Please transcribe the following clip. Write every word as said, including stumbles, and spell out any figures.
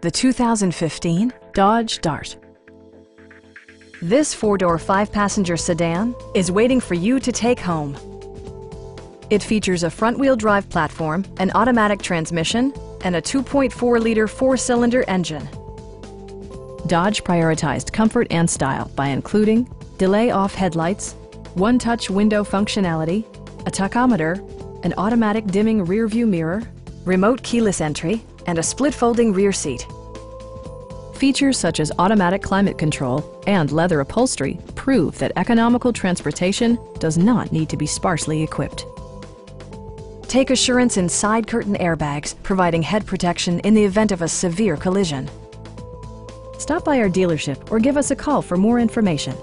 The two thousand fifteen Dodge Dart. This four-door, five-passenger sedan is waiting for you to take home. It features a front-wheel drive platform, an automatic transmission, and a two point four liter four-cylinder engine. Dodge prioritized comfort and style by including delay-off headlights, one-touch window functionality, a tachometer, an automatic dimming rear-view mirror, remote keyless entry, and a split-folding rear seat. Features such as automatic climate control and leather upholstery prove that economical transportation does not need to be sparsely equipped. Take assurance in side curtain airbags, providing head protection in the event of a severe collision. Stop by our dealership or give us a call for more information.